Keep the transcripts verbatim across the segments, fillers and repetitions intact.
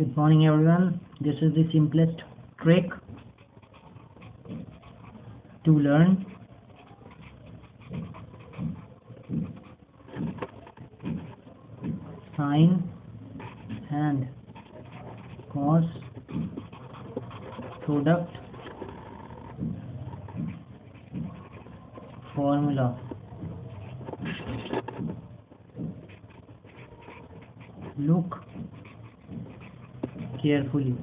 Good morning everyone. This is the simplest trick to learn sine and cos product formula. Look carefully.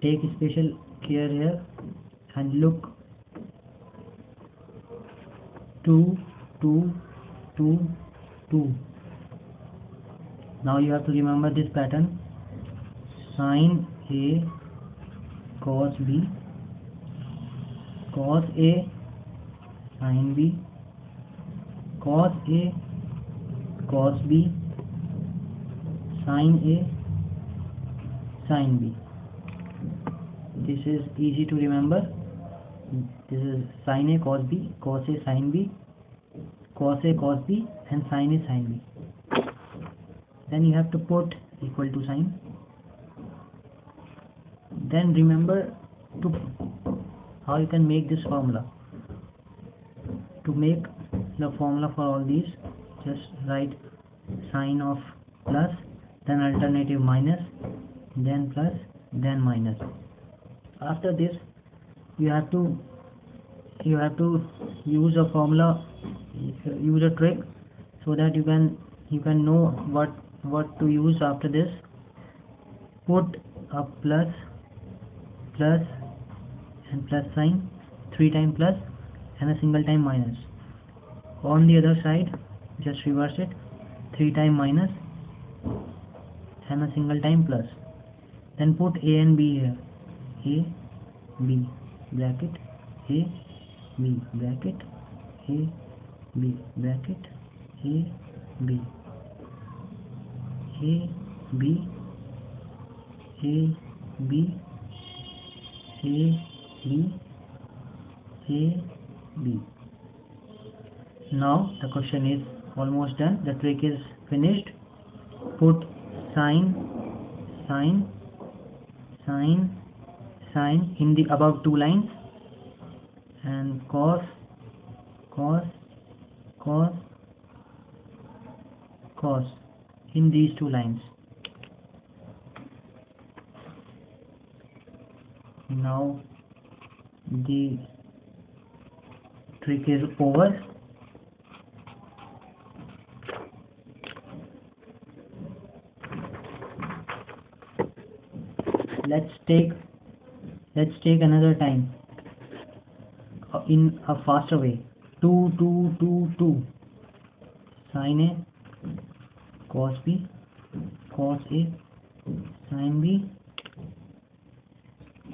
Take special care here and look two, two, two, two. Now you have to remember this pattern: sin A, cos B, cos A, sin B, cos A, cos B, sin A, sin B. This is easy to remember. This is sin A cos B, cos A sin B, cos A cos B, and sin A sin B. Then you have to put equal to sign. Then remember to how you can make this formula. To make the formula for all these, just write sin of plus, then alternative minus, then plus, then minus. After this, you have to you have to use a formula, use a trick, so that you can you can know what what to use. After this, put a plus plus and plus sign, three time plus and a single time minus. On the other side, just reverse it, three time minus and a single time plus. Then put A and B here. A, B, bracket, A, B, bracket, A, B, bracket, A, B, A, B, A, B, A, B, A, B. Now the question is almost done. The trick is finished. Put sign, sign, sign, sign in the above two lines, and cos, cos, cos, cos in these two lines. Now the trick is over. Let's take Let's take another time in a faster way. Two, two, two, two. Sin A, cos B, cos A, sin B,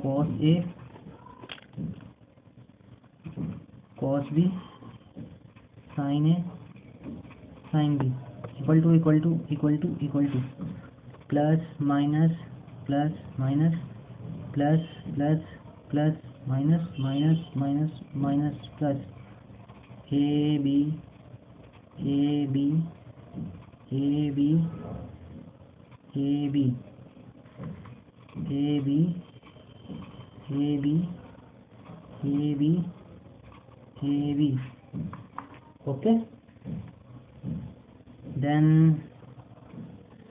cos A, cos B, sin A, sin B. Equal to, equal to, equal to, equal to. Plus, minus, plus, minus. Plus, plus, plus, minus, minus, minus, minus, plus. A, B, A, B, A, B, A, B, A, B, A, B, A, B, A, B. Okay? Then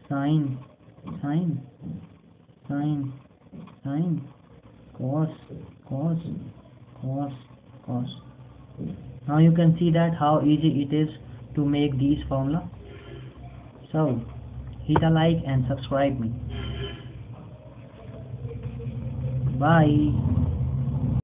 sin, sin, sin, sin, cos, cos, cos, cos. Now you can see that how easy it is to make these formula. So, hit a like and subscribe me. Bye.